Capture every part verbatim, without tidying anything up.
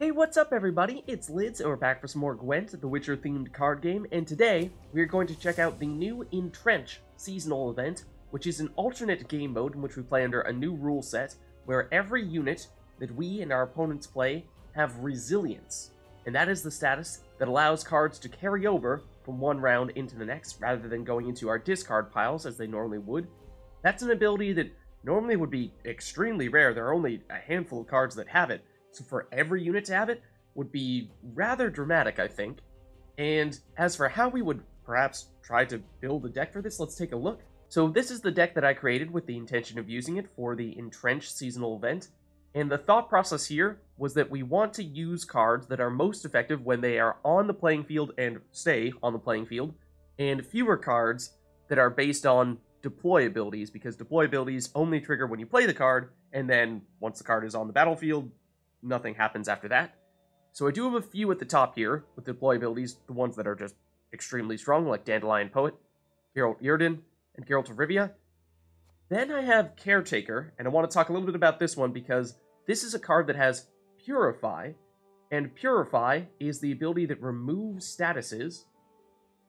Hey, what's up everybody? It's Lids, and we're back for some more Gwent, the Witcher-themed card game, and today we're going to check out the new Entrench seasonal event, which is an alternate game mode in which we play under a new rule set, where every unit that we and our opponents play have resilience, and that is the status that allows cards to carry over from one round into the next, rather than going into our discard piles as they normally would. That's an ability that normally would be extremely rare. There are only a handful of cards that have it, so for every unit to have it would be rather dramatic, I think. And as for how we would perhaps try to build a deck for this, let's take a look. So this is the deck that I created with the intention of using it for the Entrench seasonal event. And the thought process here was that we want to use cards that are most effective when they are on the playing field and stay on the playing field, and fewer cards that are based on deploy abilities, because deploy abilities only trigger when you play the card, and then once the card is on the battlefield, nothing happens after that. So I do have a few at the top here with deploy abilities, the ones that are just extremely strong, like Dandelion Poet, Geralt Yrden, and Geralt of Rivia. Then I have Caretaker, and I want to talk a little bit about this one because this is a card that has Purify, and Purify is the ability that removes statuses,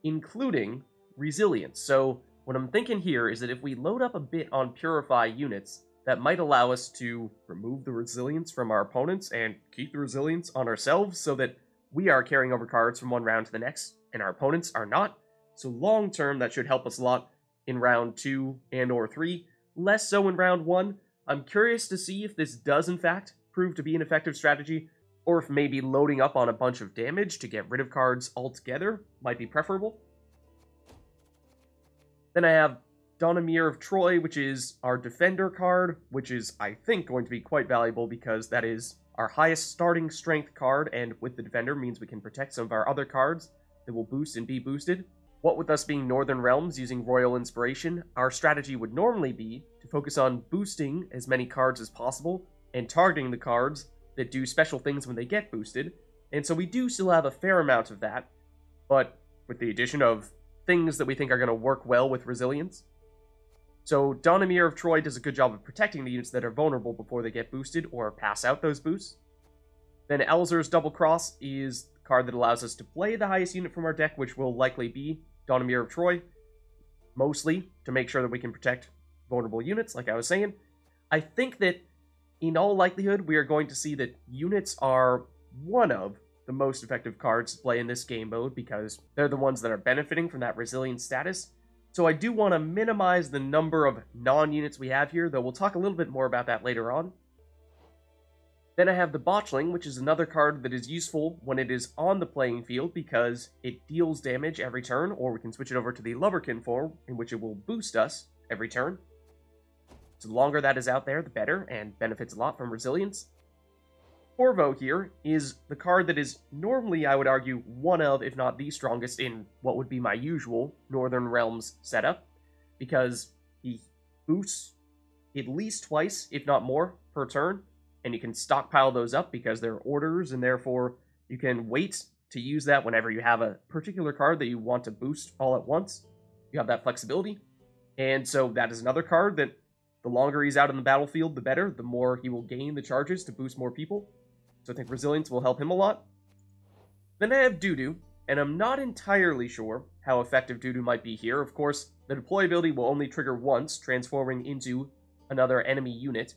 including resilience. So what I'm thinking here is that if we load up a bit on Purify units, that might allow us to remove the resilience from our opponents and keep the resilience on ourselves so that we are carrying over cards from one round to the next and our opponents are not. So long term, that should help us a lot in round two and or three, less so in round one. I'm curious to see if this does in fact prove to be an effective strategy, or if maybe loading up on a bunch of damage to get rid of cards altogether might be preferable. Then I have Donimir of Troy, which is our defender card, which is, I think, going to be quite valuable because that is our highest starting strength card, and with the defender means we can protect some of our other cards that will boost and be boosted. What with us being Northern Realms using Royal Inspiration, our strategy would normally be to focus on boosting as many cards as possible and targeting the cards that do special things when they get boosted, and so we do still have a fair amount of that, but with the addition of things that we think are going to work well with resilience. So Donimir of Troy does a good job of protecting the units that are vulnerable before they get boosted or pass out those boosts. Then Elzer's Double Cross is the card that allows us to play the highest unit from our deck, which will likely be Donimir of Troy, mostly to make sure that we can protect vulnerable units, like I was saying. I think that in all likelihood, we are going to see that units are one of the most effective cards to play in this game mode because they're the ones that are benefiting from that resilient status. So I do want to minimize the number of non-units we have here, though we'll talk a little bit more about that later on. Then I have the Botchling, which is another card that is useful when it is on the playing field because it deals damage every turn, or we can switch it over to the Lubberkin form, in which it will boost us every turn. So the longer that is out there, the better, and benefits a lot from resilience. Corvo here is the card that is normally, I would argue, one of, if not the strongest in what would be my usual Northern Realms setup, because he boosts at least twice, if not more, per turn, and you can stockpile those up because they're orders, and therefore you can wait to use that whenever you have a particular card that you want to boost all at once. You have that flexibility, and so that is another card that the longer he's out on the battlefield, the better, the more he will gain the charges to boost more people. So I think resilience will help him a lot. Then I have Dudu, and I'm not entirely sure how effective Dudu might be here. Of course, the deploy ability will only trigger once, transforming into another enemy unit.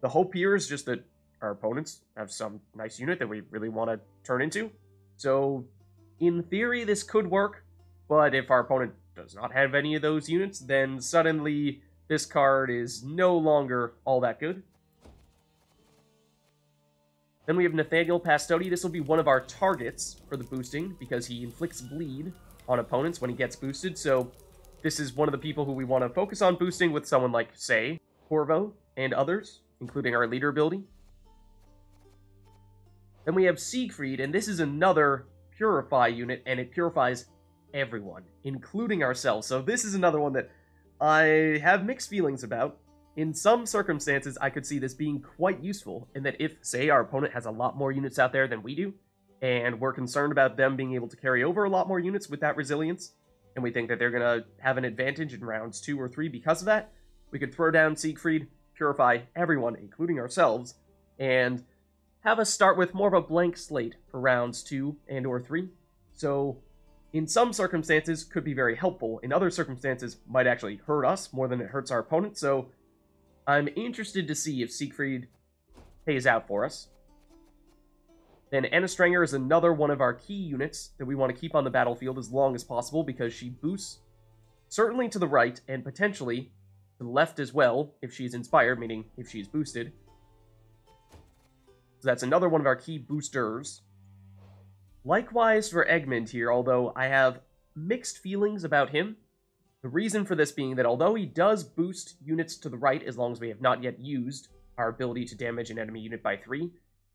The hope here is just that our opponents have some nice unit that we really want to turn into. So in theory, this could work, but if our opponent does not have any of those units, then suddenly this card is no longer all that good. Then we have Nathaniel Pastodi. This will be one of our targets for the boosting because he inflicts bleed on opponents when he gets boosted. So this is one of the people who we want to focus on boosting with someone like, say, Corvo and others, including our leader ability. Then we have Siegfried, and this is another Purify unit, and it purifies everyone, including ourselves. So this is another one that I have mixed feelings about. In some circumstances, I could see this being quite useful in that if, say, our opponent has a lot more units out there than we do, and we're concerned about them being able to carry over a lot more units with that resilience, and we think that they're going to have an advantage in rounds two or three because of that, we could throw down Siegfried, purify everyone, including ourselves, and have us start with more of a blank slate for rounds two and or three. So in some circumstances could be very helpful. In other circumstances might actually hurt us more than it hurts our opponent. So I'm interested to see if Siegfried pays out for us. Then Anna Strenger is another one of our key units that we want to keep on the battlefield as long as possible because she boosts certainly to the right and potentially to the left as well if she's inspired, meaning if she's boosted. So that's another one of our key boosters. Likewise for Egmund here, although I have mixed feelings about him. The reason for this being that although he does boost units to the right as long as we have not yet used our ability to damage an enemy unit by three,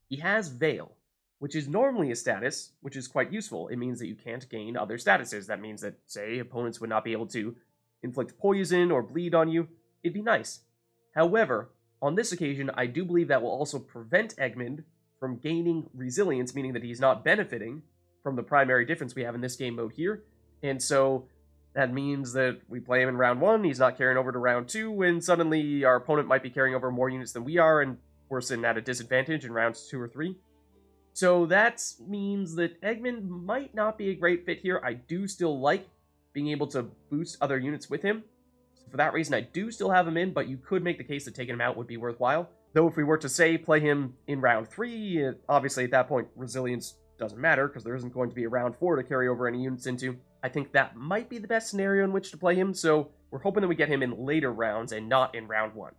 he has Veil, which is normally a status, which is quite useful. It means that you can't gain other statuses. That means that, say, opponents would not be able to inflict poison or bleed on you. It'd be nice. However, on this occasion, I do believe that will also prevent Egmund from gaining resilience, meaning that he's not benefiting from the primary difference we have in this game mode here. And so that means that we play him in round one, he's not carrying over to round two, and suddenly our opponent might be carrying over more units than we are, and we're sitting at a disadvantage in rounds two or three. So that means that Egmund might not be a great fit here. I do still like being able to boost other units with him. So for that reason, I do still have him in, but you could make the case that taking him out would be worthwhile. Though if we were to, say, play him in round three, obviously at that point resilience doesn't matter because there isn't going to be a round four to carry over any units into. I think that might be the best scenario in which to play him, so we're hoping that we get him in later rounds and not in round one.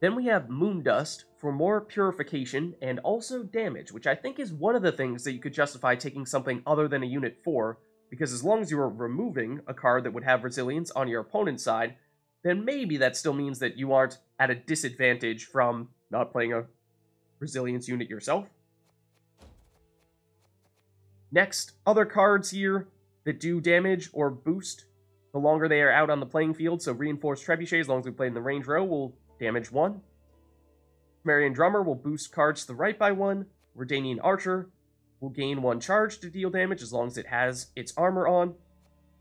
Then we have Moon Dust for more purification and also damage, which I think is one of the things that you could justify taking something other than a unit for, because as long as you are removing a card that would have resilience on your opponent's side, then maybe that still means that you aren't at a disadvantage from not playing a resilience unit yourself. Next, other cards here that do damage or boost the longer they are out on the playing field, so Reinforced Trebuchet, as long as we play in the range row, will damage one. Temerian Drummer will boost cards to the right by one. Redanian Archer will gain one charge to deal damage as long as it has its armor on.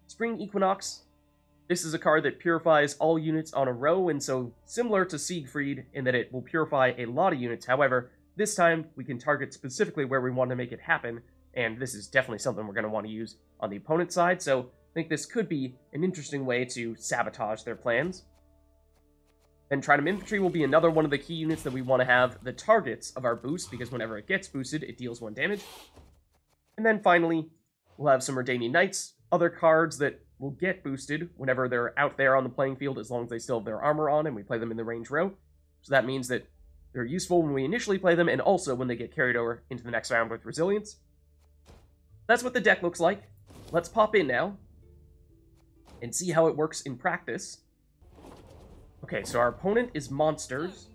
Spring Equinox. This is a card that purifies all units on a row, and so similar to Siegfried in that it will purify a lot of units. However, this time we can target specifically where we want to make it happen, and this is definitely something we're going to want to use on the opponent's side, so I think this could be an interesting way to sabotage their plans. Then Tridam Infantry will be another one of the key units that we want to have the targets of our boost, because whenever it gets boosted, it deals one damage. And then finally, we'll have some Redanian Knights, other cards that will get boosted whenever they're out there on the playing field, as long as they still have their armor on and we play them in the range row. So that means that they're useful when we initially play them, and also when they get carried over into the next round with resilience. That's what the deck looks like. Let's pop in now and see how it works in practice. Okay, so our opponent is Monsters.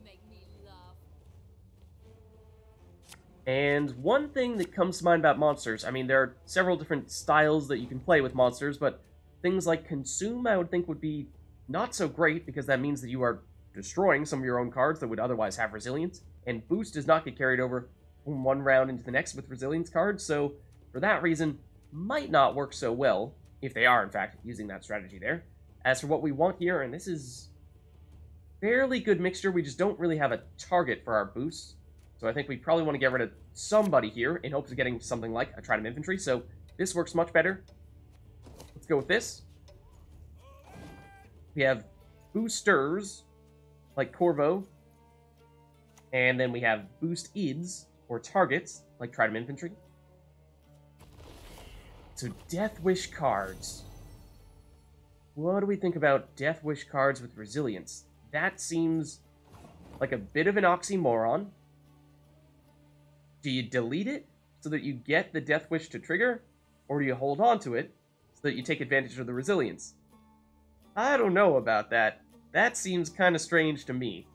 And one thing that comes to mind about Monsters, I mean, there are several different styles that you can play with Monsters, but things like Consume, I would think, would be not so great, because that means that you are destroying some of your own cards that would otherwise have resilience, and Boost does not get carried over from one round into the next with resilience cards, so for that reason, might not work so well, if they are, in fact, using that strategy there. As for what we want here, and this is fairly good mixture. We just don't really have a target for our boosts. So I think we probably want to get rid of somebody here in hopes of getting something like a Tridam Infantry. So this works much better. Let's go with this. We have boosters like Corvo. And then we have boost ids or targets like Tridam Infantry. So Death Wish cards. What do we think about Death Wish cards with resilience? That seems like a bit of an oxymoron. Do you delete it so that you get the Death Wish to trigger? Or do you hold on to it so that you take advantage of the resilience? I don't know about that. That seems kind of strange to me.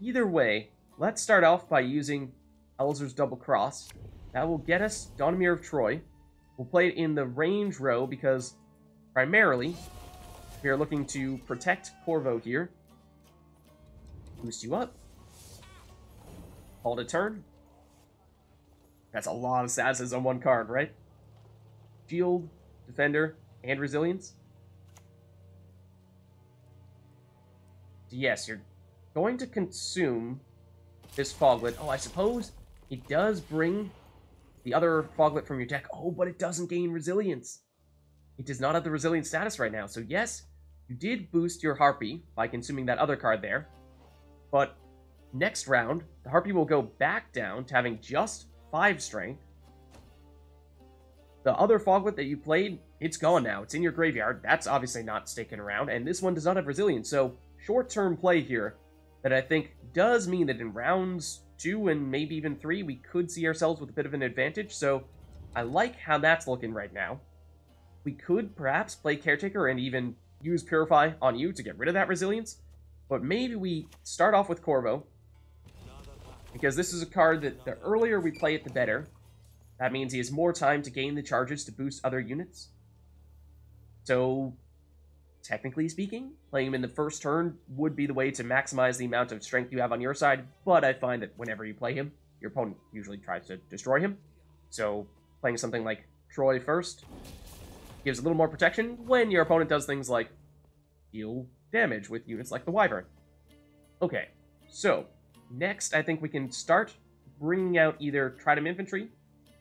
Either way, let's start off by using Elzer's Double Cross. That will get us Donimir of Troy. We'll play it in the range row because primarily we are looking to protect Corvo here. Boost you up. Hold a turn. That's a lot of statuses on one card, right? Shield, Defender, and Resilience. Yes, you're going to consume this Foglet. Oh, I suppose it does bring the other Foglet from your deck. Oh, but it doesn't gain resilience. It does not have the resilience status right now. So yes, you did boost your Harpy by consuming that other card there. But next round, the Harpy will go back down to having just five strength. The other Foglet that you played, it's gone now. It's in your graveyard. That's obviously not sticking around. And this one does not have resilience. So short-term play here that I think does mean that in rounds two and maybe even three, we could see ourselves with a bit of an advantage. So I like how that's looking right now. We could perhaps play Caretaker and even use Purify on you to get rid of that resilience. But maybe we start off with Corvo, because this is a card that the earlier we play it, the better. That means he has more time to gain the charges to boost other units. So, technically speaking, playing him in the first turn would be the way to maximize the amount of strength you have on your side, but I find that whenever you play him, your opponent usually tries to destroy him. So, playing something like Troy first gives a little more protection when your opponent does things like deal damage with units like the Wyvern. Okay, so, next I think we can start bringing out either Tridam Infantry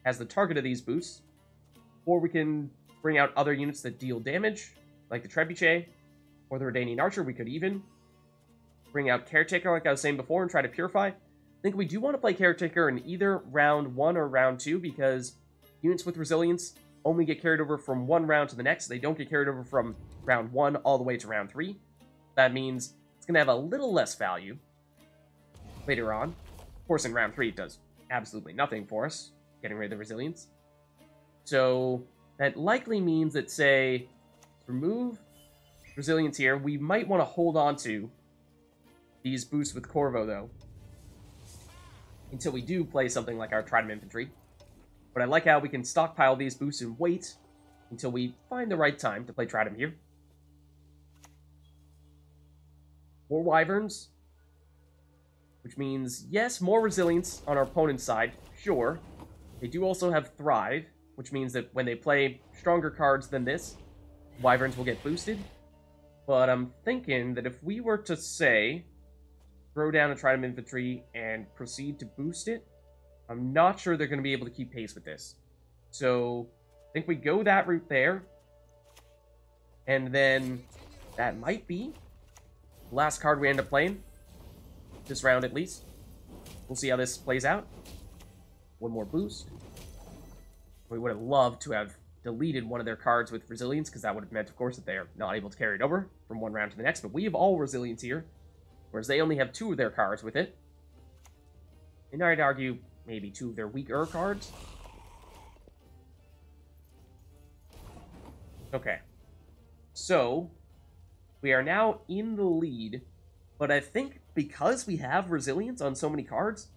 as the target of these boosts, or we can bring out other units that deal damage, like the Trebuchet, or the Redanian Archer. We could even bring out Caretaker, like I was saying before, and try to Purify. I think we do want to play Caretaker in either round one or round two, because units with resilience only get carried over from one round to the next. They don't get carried over from round one all the way to round three. That means it's going to have a little less value later on. Of course, in round three, it does absolutely nothing for us, getting rid of the resilience. So that likely means that, say, remove resilience here. We might want to hold on to these boosts with Corvo, though, until we do play something like our Tridam Infantry. But I like how we can stockpile these boosts and wait until we find the right time to play Tridam here. More Wyverns, which means, yes, more resilience on our opponent's side, sure. They do also have Thrive, which means that when they play stronger cards than this, Wyverns will get boosted. But I'm thinking that if we were to, say, throw down a Tridam Infantry and proceed to boost it, I'm not sure they're going to be able to keep pace with this. So I think we go that route there. And then that might be the last card we end up playing this round, at least. We'll see how this plays out. One more boost. We would have loved to have deleted one of their cards with resilience, because that would have meant, of course, that they are not able to carry it over from one round to the next. But we have all resilience here, whereas they only have two of their cards with it. And I'd argue maybe two of their weaker cards. Okay. So we are now in the lead, but I think because we have resilience on so many cards,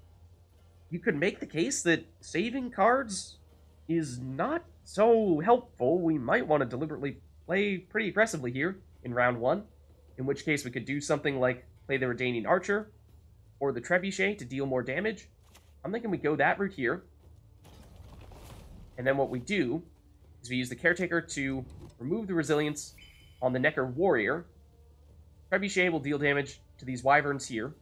you could make the case that saving cards is not so helpful. We might want to deliberately play pretty aggressively here in round one, in which case we could do something like play the Redanian Archer or the Trebuchet to deal more damage. I'm thinking we go that route here. And then what we do is we use the Caretaker to remove the resilience on the Necker Warrior. Trebuchet will deal damage to these Wyverns here.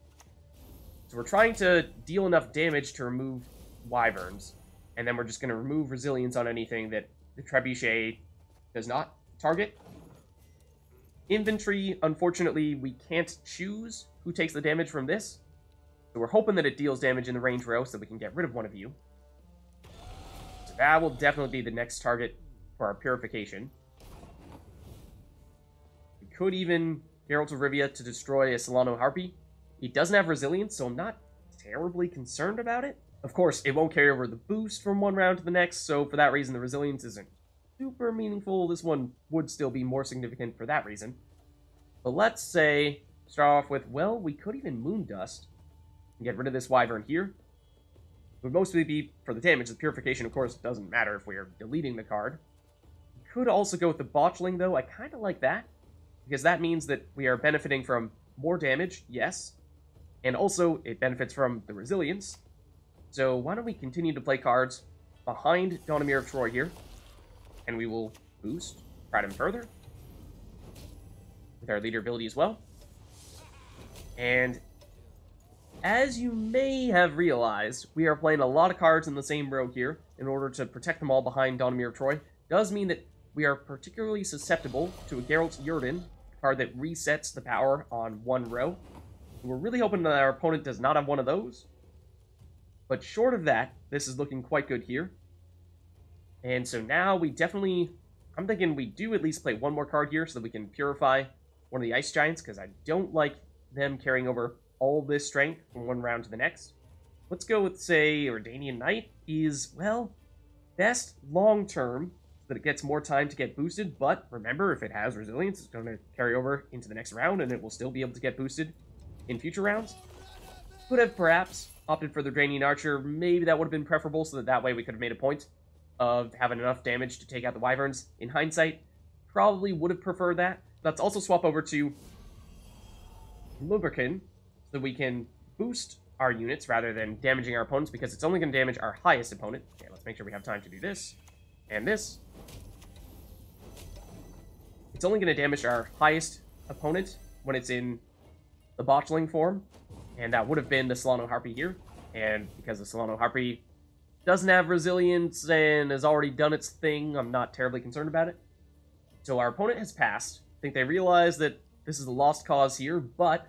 So we're trying to deal enough damage to remove Wyverns, and then we're just going to remove resilience on anything that the Trebuchet does not target. Infantry, unfortunately, we can't choose who takes the damage from this, so we're hoping that it deals damage in the range row so we can get rid of one of you. So that will definitely be the next target for our Purification. We could even Geralt of Rivia to destroy a Solano Harpy. He doesn't have resilience, so I'm not terribly concerned about it. Of course, it won't carry over the boost from one round to the next, so for that reason, the resilience isn't super meaningful. This one would still be more significant for that reason. But let's say, start off with, well, we could even Moon Dust and get rid of this Wyvern here. It would mostly be for the damage. The Purification, of course, doesn't matter if we are deleting the card. We could also go with the Botchling, though. I kind of like that, because that means that we are benefiting from more damage, yes, and also, it benefits from the resilience. So why don't we continue to play cards behind Donimir of Troy here, and we will boost Tridam further with our leader ability as well. And As you may have realized, we are playing a lot of cards in the same row here in order to protect them all behind Donimir of Troy. Does mean that we are particularly susceptible to a Geralt Yrden, a card that resets the power on one row. We're really hoping that our opponent does not have one of those. But short of that, this is looking quite good here. And so now we definitely... I'm thinking we do at least play one more card here so that we can purify one of the Ice Giants, because I don't like them carrying over all this strength from one round to the next. Let's go with, say, Redanian Knight is, well, best long-term, so that it gets more time to get boosted, but remember, if it has resilience, it's going to carry over into the next round, and it will still be able to get boosted in future rounds. Could have perhaps opted for the Redanian Archer. Maybe that would have been preferable, so that that way we could have made a point of having enough damage to take out the Wyverns. In hindsight, probably would have preferred that. Let's also swap over to Lubberkin, so we can boost our units rather than damaging our opponents, because it's only going to damage our highest opponent. Okay, let's make sure we have time to do this, and this. It's only going to damage our highest opponent when it's in the Botchling form, and that would have been the Solano Harpy here, and because the Solano Harpy doesn't have resilience and has already done its thing, I'm not terribly concerned about it. So our opponent has passed. I think they realize that this is a lost cause here, but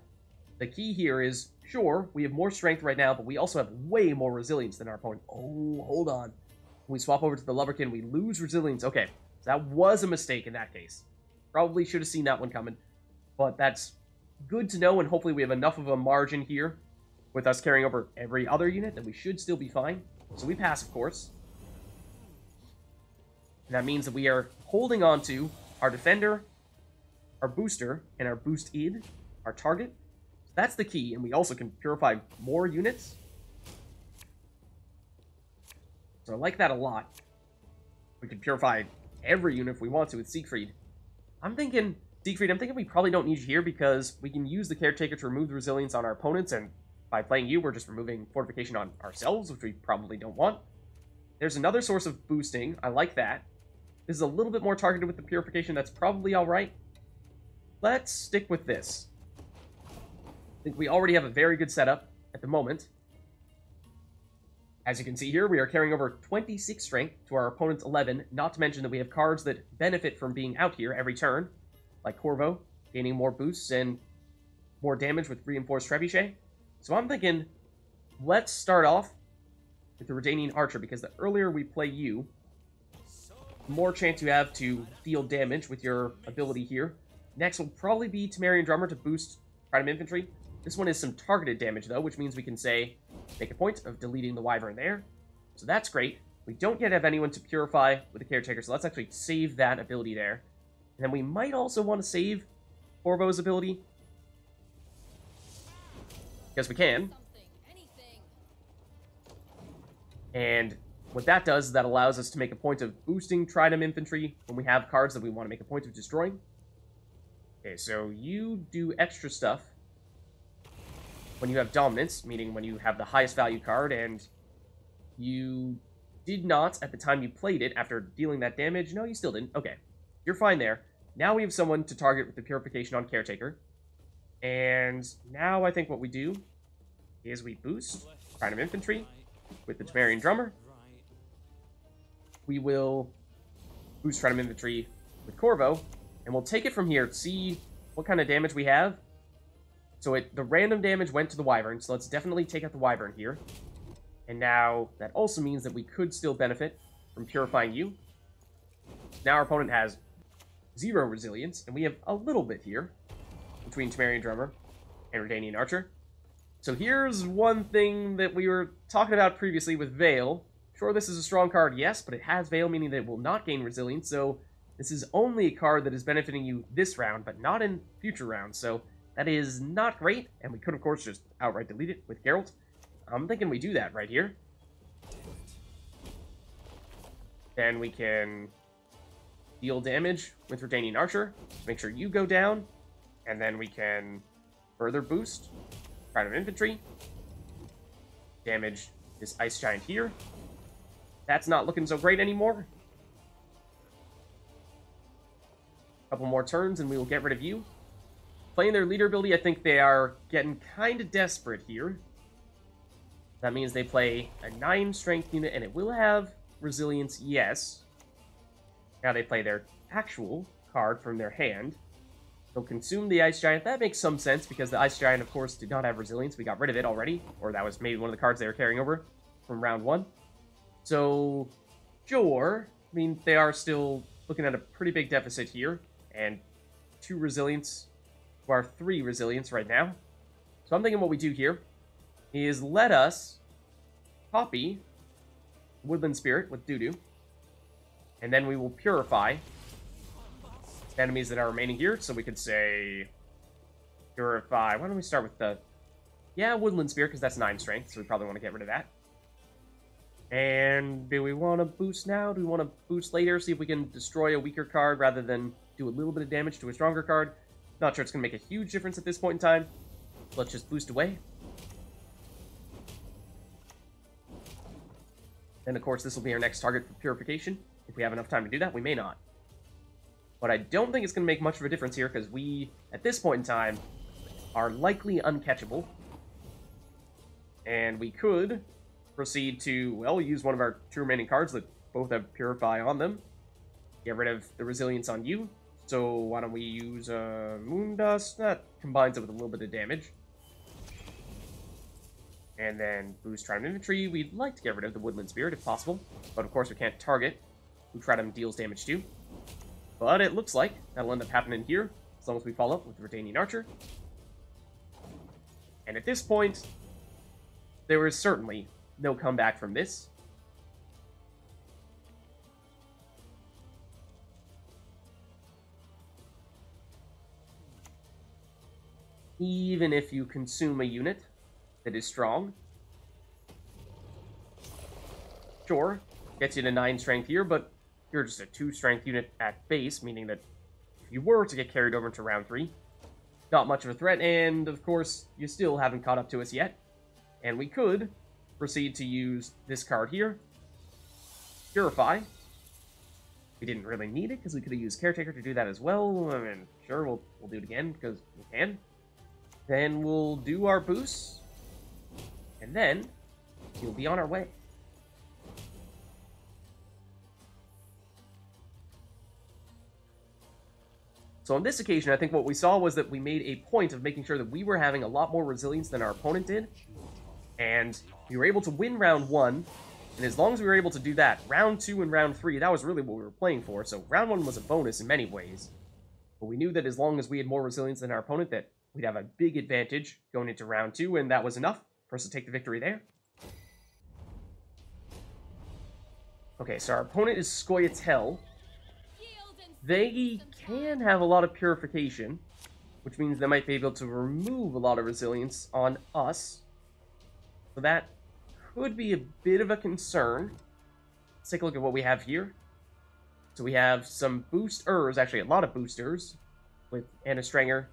the key here is, sure, we have more strength right now, but we also have way more resilience than our opponent. Oh, hold on. We swap over to the Lubberkin, we lose resilience. Okay, so that was a mistake in that case. Probably should have seen that one coming, but that's good to know, and hopefully we have enough of a margin here with us carrying over every other unit that we should still be fine. So we pass, of course. And that means that we are holding on to our Defender, our Booster, and our Boost Id, our target. That's the key, and we also can purify more units. So I like that a lot. We could purify every unit if we want to with Siegfried. I'm thinking, Siegfried, I'm thinking we probably don't need you here because we can use the Caretaker to remove the resilience on our opponents, and by playing you, we're just removing fortification on ourselves, which we probably don't want. There's another source of boosting. I like that. This is a little bit more targeted with the purification. That's probably all right. Let's stick with this. I think we already have a very good setup at the moment. As you can see here, we are carrying over twenty-six strength to our opponent's eleven, not to mention that we have cards that benefit from being out here every turn, like Corvo, gaining more boosts and more damage with Reinforced Trebuchet. So I'm thinking, let's start off with the Redanian Archer, because the earlier we play you, the more chance you have to deal damage with your ability here. Next will probably be Temerian Drummer to boost Tridam Infantry. This one is some targeted damage, though, which means we can, say, make a point of deleting the Wyvern there. So that's great. We don't yet have anyone to purify with the Caretaker, so let's actually save that ability there. And then we might also want to save Corvo's ability. Because we can. And what that does is that allows us to make a point of boosting Tridam Infantry when we have cards that we want to make a point of destroying. Okay, so you do extra stuff when you have dominance, meaning when you have the highest value card, and you did not at the time you played it after dealing that damage. No, you still didn't. Okay, you're fine there. Now we have someone to target with the purification on Caretaker. And now I think what we do is we boost Tridam Infantry with the Temerian Drummer. We will boost Tridam Infantry with Corvo. And we'll take it from here to see what kind of damage we have. So it, the random damage went to the Wyvern, so let's definitely take out the Wyvern here. And now that also means that we could still benefit from purifying you. Now our opponent has zero resilience, and we have a little bit here between Temerian Drummer and Redanian Archer. So here's one thing that we were talking about previously with Veil. Sure, this is a strong card, yes, but it has Veil, meaning that it will not gain resilience, so... this is only a card that is benefiting you this round, but not in future rounds, so that is not great. And we could, of course, just outright delete it with Geralt. I'm thinking we do that right here. Then we can deal damage with Redanian Archer, make sure you go down, and then we can further boost Tridam Infantry, damage this Ice Giant here. That's not looking so great anymore. Couple more turns and we will get rid of you. Playing their leader ability, I think they are getting kind of desperate here. That means they play a nine strength unit, and it will have resilience, yes. Now they play their actual card from their hand. They'll consume the Ice Giant. That makes some sense, because the Ice Giant, of course, did not have resilience. We got rid of it already, or that was maybe one of the cards they were carrying over from round one. So, sure. I mean, they are still looking at a pretty big deficit here, and two resilience, or three resilience right now. So I'm thinking what we do here is let us copy Woodland Spirit with Dudu, and then we will purify enemies that are remaining here. So we could say purify. Why don't we start with the, yeah, Woodland Spirit, because that's nine strength, so we probably want to get rid of that. And do we want to boost now? Do we want to boost later? See if we can destroy a weaker card rather than do a little bit of damage to a stronger card. Not sure it's going to make a huge difference at this point in time. Let's just boost away. And of course, this will be our next target for purification. If we have enough time to do that, we may not. But I don't think it's going to make much of a difference here, because we, at this point in time, are likely uncatchable. And we could proceed to, well, use one of our two remaining cards that both have Purify on them. Get rid of the resilience on you. So why don't we use uh, Moon Dust? That combines it with a little bit of damage. And then boost Tridam Infantry. We'd like to get rid of the Woodland Spirit if possible. But of course we can't target who Tridam deals damage to. But it looks like that'll end up happening here, as long as we follow up with the Redanian Archer. And at this point, there is certainly no comeback from this. Even if you consume a unit that is strong. Sure, gets you to nine strength here, but you're just a two strength unit at base, meaning that if you were to get carried over into round three, not much of a threat, and of course, you still haven't caught up to us yet. And we could proceed to use this card here, Purify. We didn't really need it, because we could have used Caretaker to do that as well. I mean, sure, we'll, we'll do it again, because we can. Then we'll do our boost, and then we'll be on our way. So on this occasion, I think what we saw was that we made a point of making sure that we were having a lot more resilience than our opponent did, and we were able to win round one, and as long as we were able to do that, round two and round three, that was really what we were playing for, so round one was a bonus in many ways, but we knew that as long as we had more resilience than our opponent, that we'd have a big advantage going into round two, and that was enough for us to take the victory there. Okay, so our opponent is Scoia'tael. They can have a lot of purification, which means they might be able to remove a lot of resilience on us. So that could be a bit of a concern. Let's take a look at what we have here. So we have some boosters, actually a lot of boosters, with Anna Strenger,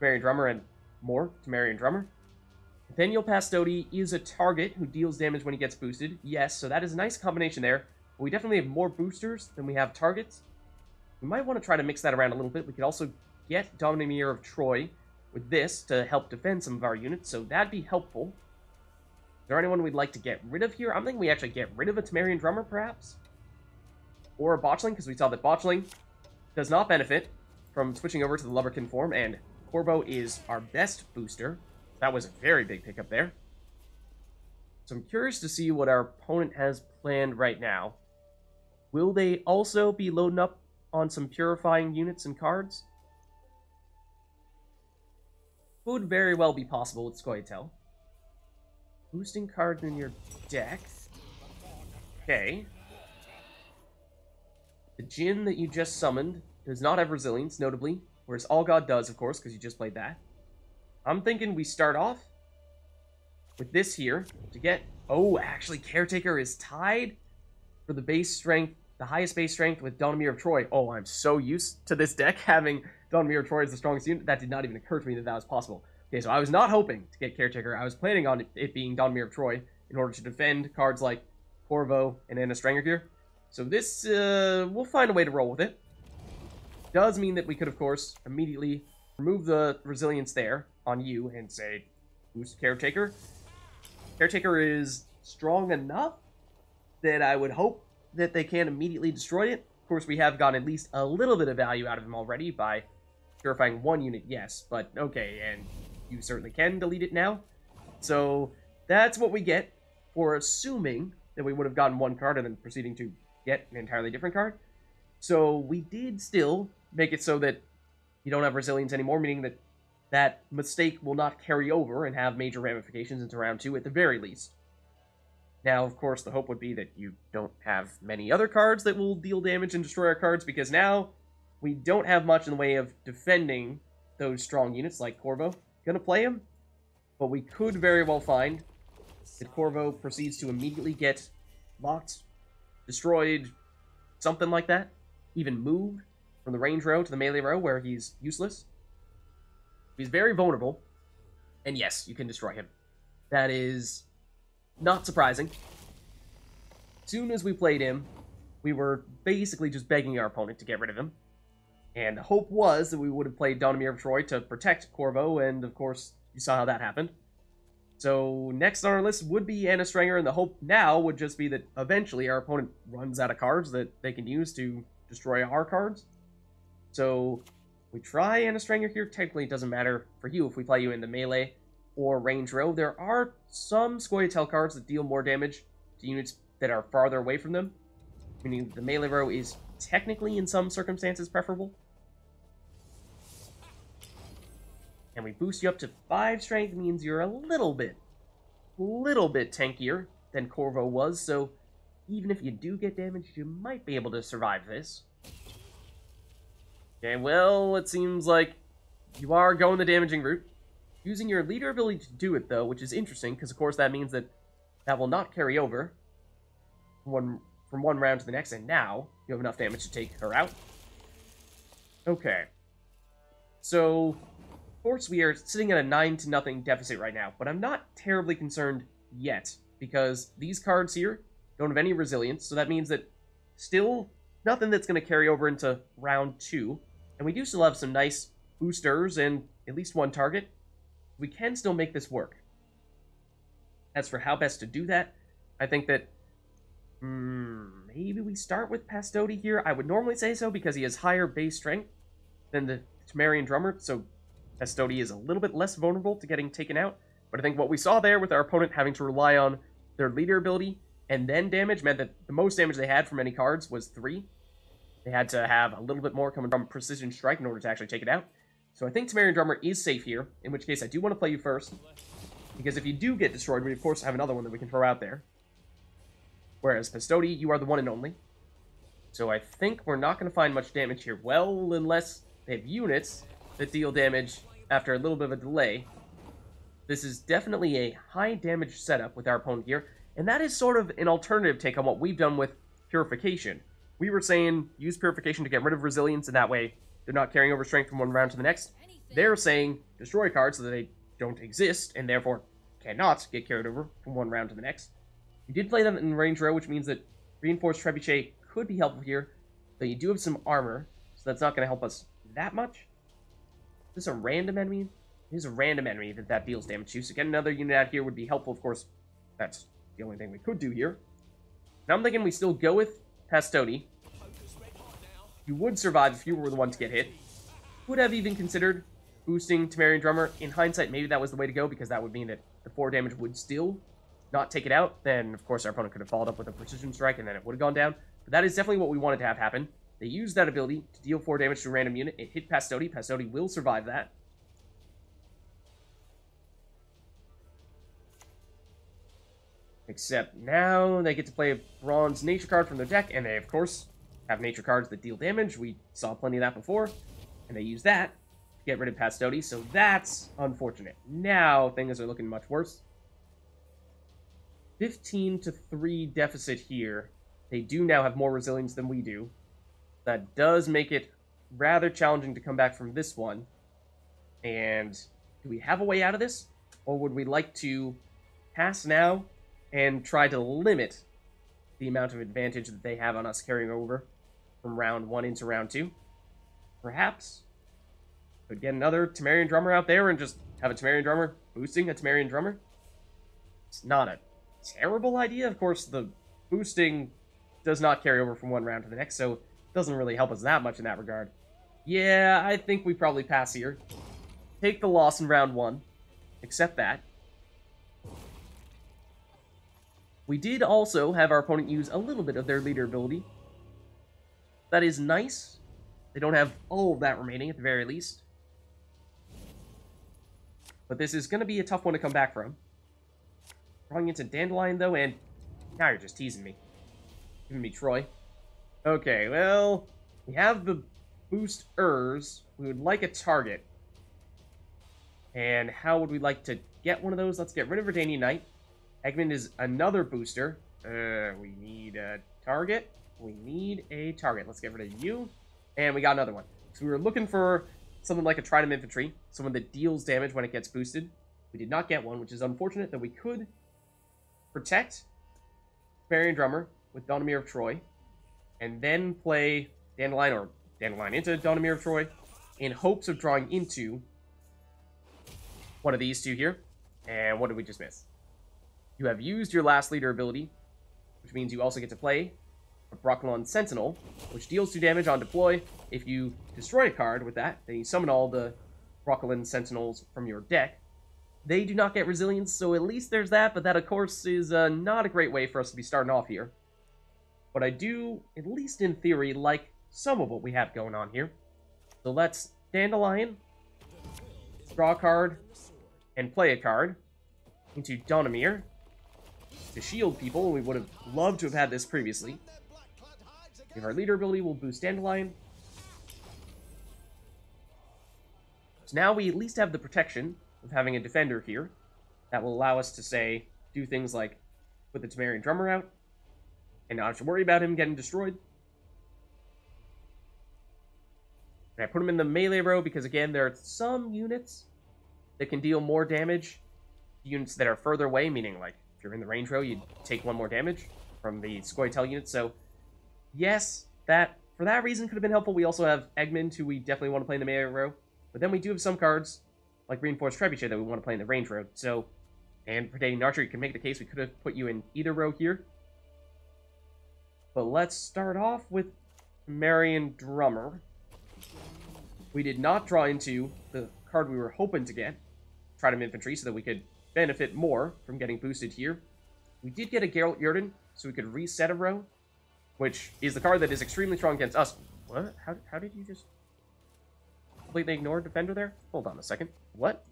Temerian Drummer, and more Temerian Drummer. Nathaniel Pastodi is a target who deals damage when he gets boosted. Yes, so that is a nice combination there. But we definitely have more boosters than we have targets. We might want to try to mix that around a little bit. We could also get Donimir of Troy with this to help defend some of our units, so that'd be helpful. Is there anyone we'd like to get rid of here? I'm thinking we actually get rid of a Temerian Drummer, perhaps? Or a Botchling, because we saw that Botchling does not benefit from switching over to the Lubberkin form, and Corvo is our best booster. That was a very big pickup there. So I'm curious to see what our opponent has planned right now. Will they also be loading up on some purifying units and cards? Could very well be possible with Scoia'tael. Boosting cards in your deck. Okay. The Djinn that you just summoned does not have resilience, notably. Whereas All God does, of course, because you just played that. I'm thinking we start off with this here to get... Oh, actually, Caretaker is tied for the base strength, the highest base strength with Donimir of Troy. Oh, I'm so used to this deck having Donimir of Troy as the strongest unit. That did not even occur to me that that was possible. Okay, so I was not hoping to get Caretaker. I was planning on it being Donimir of Troy in order to defend cards like Corvo and Anna Strenger here. So this, uh, we'll find a way to roll with it. Does mean that we could, of course, immediately remove the resilience there on you and say, boost Caretaker. Caretaker is strong enough that I would hope that they can immediately destroy it. Of course, we have gotten at least a little bit of value out of him already by purifying one unit, yes, but okay, and you certainly can delete it now. So that's what we get for assuming that we would have gotten one card and then proceeding to get an entirely different card. So we did still make it so that you don't have resilience anymore, meaning that that mistake will not carry over and have major ramifications into round two at the very least. Now, of course, the hope would be that you don't have many other cards that will deal damage and destroy our cards, because now we don't have much in the way of defending those strong units like Corvo. Gonna play him, but we could very well find that Corvo proceeds to immediately get locked, destroyed, something like that, even moved from the range row to the melee row where he's useless. He's very vulnerable, and yes, you can destroy him. That is not surprising. As soon as we played him, we were basically just begging our opponent to get rid of him. And the hope was that we would have played Donimir of Troy to protect Corvo, and of course, you saw how that happened. So next on our list would be Anna Strenger, and the hope now would just be that eventually our opponent runs out of cards that they can use to destroy our cards. So we try Anna Strenger here. Technically, it doesn't matter for you if we play you in the melee or range row. There are some Scoia'tael cards that deal more damage to units that are farther away from them, meaning the melee row is technically in some circumstances preferable. And we boost you up to five strength, means you're a little bit, little bit tankier than Corvo was, so even if you do get damaged, you might be able to survive this. Okay, well, it seems like you are going the damaging route, using your leader ability to do it, though, which is interesting, because, of course, that means that that will not carry over one, from one round to the next, and now you have enough damage to take her out. Okay. So, of course, we are sitting at a nine to nothing deficit right now, but I'm not terribly concerned yet, because these cards here don't have any resilience, so that means that still nothing that's going to carry over into round two, and we do still have some nice boosters and at least one target. We can still make this work. As for how best to do that, I think that mm, maybe we start with Pastodi here. I would normally say so because he has higher base strength than the Temerian Drummer, so Pastodi is a little bit less vulnerable to getting taken out. But I think what we saw there with our opponent having to rely on their leader ability and then damage meant that the most damage they had from any cards was three. They had to have a little bit more coming from Precision Strike in order to actually take it out. So I think Temerian Drummer is safe here, in which case I do want to play you first, because if you do get destroyed, we of course have another one that we can throw out there. Whereas Pastodi, you are the one and only. So I think we're not going to find much damage here. Well, unless they have units that deal damage after a little bit of a delay. This is definitely a high damage setup with our opponent here, and that is sort of an alternative take on what we've done with Purification. We were saying use Purification to get rid of resilience, and that way they're not carrying over strength from one round to the next. They're saying destroy cards so that they don't exist, and therefore cannot get carried over from one round to the next. You did play them in range row, which means that Reinforced Trebuchet could be helpful here, though you do have some armor, so that's not going to help us that much. Is this a random enemy? It is a random enemy that that deals damage to, so getting another unit out here would be helpful, of course. That's the only thing we could do here. Now I'm thinking we still go with Pastodi. You would survive if you were the one to get hit. Would have even considered boosting Temerian Drummer. In hindsight, maybe that was the way to go, because that would mean that the four damage would still not take it out. Then, of course, our opponent could have followed up with a Precision Strike, and then it would have gone down. But that is definitely what we wanted to have happen. They used that ability to deal four damage to a random unit. It hit Pastodi. Pastodi will survive that. Except now they get to play a Bronze Nature card from their deck, and they, of course, have nature cards that deal damage. We saw plenty of that before, and they use that to get rid of Pastodi, so that's unfortunate. Now things are looking much worse. fifteen to three deficit here. They do now have more resilience than we do. That does make it rather challenging to come back from this one. And do we have a way out of this? Or would we like to pass now and try to limit the amount of advantage that they have on us carrying over from round one into round two? Perhaps. Could get another Temerian Drummer out there and just have a Temerian Drummer boosting a Temerian Drummer. It's not a terrible idea. Of course, the boosting does not carry over from one round to the next, so it doesn't really help us that much in that regard. Yeah, I think we probably pass here. Take the loss in round one. Accept that. We did also have our opponent use a little bit of their leader ability. That is nice. They don't have all of that remaining at the very least. But this is going to be a tough one to come back from. Drawing into Dandelion, though, and now you're just teasing me. Giving me Troy. Okay, well, we have the boosters. We would like a target. And how would we like to get one of those? Let's get rid of Redanian Knight. Egmund is another booster. Uh, we need a target. We need a target. Let's get rid of you. And we got another one. So we were looking for something like a Tridam Infantry. Someone that deals damage when it gets boosted. We did not get one, which is unfortunate, that we could protect Temerian Drummer with Donimir of Troy. And then play Dandelion or Dandelion into Donimir of Troy in hopes of drawing into one of these two here. And what did we just miss? You have used your last leader ability, which means you also get to play a Brocklon Sentinel, which deals two damage on deploy. If you destroy a card with that, then you summon all the Brocklon Sentinels from your deck. They do not get resilience, so at least there's that, but that, of course, is uh, not a great way for us to be starting off here. But I do, at least in theory, like some of what we have going on here. So let's Dandelion, draw a card, and play a card into Donimir to shield people, and we would have loved to have had this previously. If our leader ability will boost Dandelion. So now we at least have the protection of having a defender here that will allow us to, say, do things like put the Temerian Drummer out and not have to worry about him getting destroyed. And I put him in the melee row because, again, there are some units that can deal more damage. Units that are further away, meaning, like, if you're in the range row, you take one more damage from the Scoia'tael unit. So, yes, that for that reason could have been helpful. We also have Egmund, who we definitely want to play in the melee row. But then we do have some cards, like Reinforced Trebuchet, that we want to play in the range row. So, and Redanian Archer, you can make the case we could have put you in either row here. But let's start off with Temerian Drummer. We did not draw into the card we were hoping to get, Tridam Infantry, so that we could benefit more from getting boosted here. We did get a Geralt Yrden, so we could reset a row, which is the card that is extremely strong against us. What? How, how did you just completely ignore Defender there? Hold on a second. What?